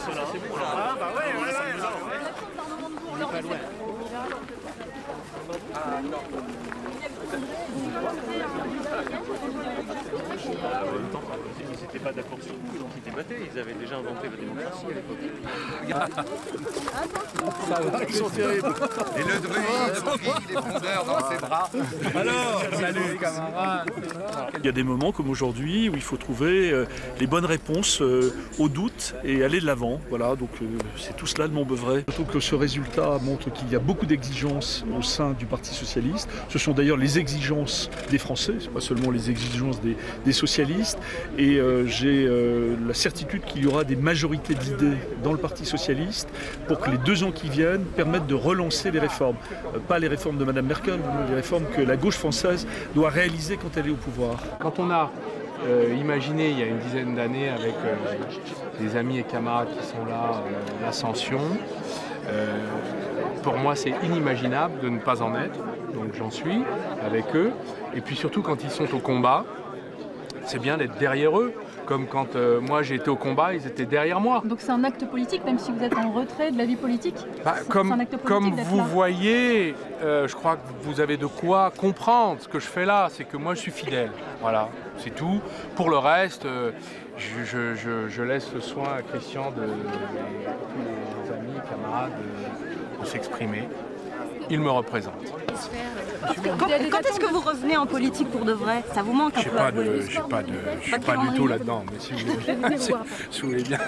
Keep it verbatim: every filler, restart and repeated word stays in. cela. Ah bah ouais, ouais, ouais. Pas loin. Ah non. Ils n'étaient pas d'accord sur tout, donc ils débattaient. Ils avaient déjà inventé la démocratie à l'époque. Ils sont terribles. Et le druide prit les frondeurs dans ses bras. Alors, salut camarades. Il y a des moments comme aujourd'hui où il faut trouver les bonnes réponses aux doutes et aller de l'avant. Voilà, donc c'est tout cela de Mont Beuvray. Surtout que ce résultat montre qu'il y a beaucoup d'exigences au sein du Parti Socialiste. Ce sont d'ailleurs les exigences des Français, c'est pas seulement les exigences des, des socialistes. Et euh, j'ai euh, la certitude qu'il y aura des majorités d'idées dans le Parti Socialiste pour que les deux ans qui viennent permettent de relancer les réformes. Euh, pas les réformes de Madame Merkel, mais les réformes que la gauche française doit réaliser quand elle est au pouvoir. Quand on a euh, imaginé il y a une dizaine d'années avec euh, des amis et camarades qui sont là, euh, l'ascension, euh, pour moi c'est inimaginable de ne pas en être. Donc j'en suis avec eux. Et puis surtout quand ils sont au combat, c'est bien d'être derrière eux. Comme quand euh, moi j'ai été au combat, ils étaient derrière moi. Donc c'est un acte politique, même si vous êtes en retrait de la vie politique. Bah, comme un acte politique comme vous là. Voyez, euh, je crois que vous avez de quoi comprendre ce que je fais là. C'est que moi je suis fidèle. Voilà, c'est tout. Pour le reste, euh, je, je, je, je laisse le soin à Christian de, de, de, de tous les amis, camarades, de, de s'exprimer. Il me représente. Quand, quand est-ce que vous revenez en politique pour de vrai? Ça vous manque un peu? Je ne suis pas, de, pas, de, pas, pas du tout là-dedans, mais si vous voulez bien.